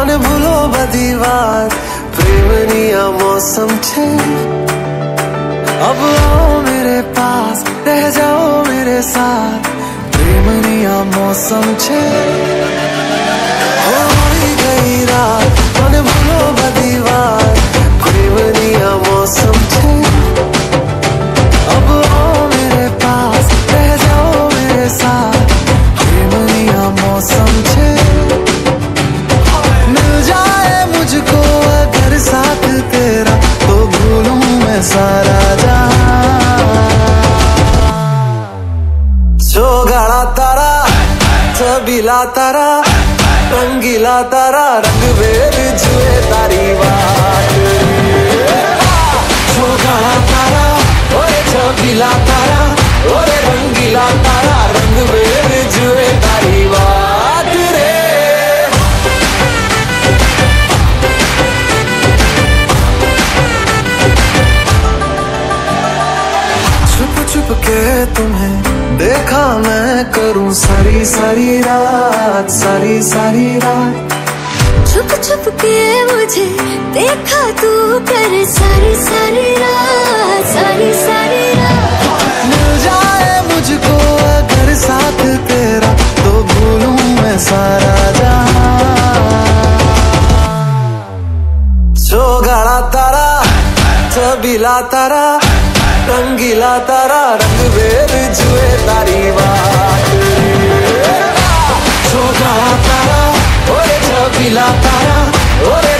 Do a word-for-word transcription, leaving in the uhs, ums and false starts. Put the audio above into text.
अने भूलो बदी बात प्रेमनिया मौसम छे। अब आओ मेरे पास रह जाओ मेरे साथ प्रेमनिया मौसम छे। चौगाड़ा तारा छबीला तारा रंगीला तारा रंग बेर जुए तारी बात। चौगाड़ा तारा ओए छबीला तारा ओए रंगीला तारा रंग बेर जुए तारी बात रे। छुप छुप के तुम्हें देखा मैं करूं सारी सारी रात सारी सारी रात। छुप छुप के मुझे देखा तू कर सारी सारी रात सारी सारी रात। मिल जाए मुझको अगर साथ तेरा तो भूलूं मैं सारा जहां। चौगाड़ा तारा छबीला तारा रंगीला तारा रंग बेर जुए तारी बात। चौगाड़ा तारा ओए छबीला तारा ओए।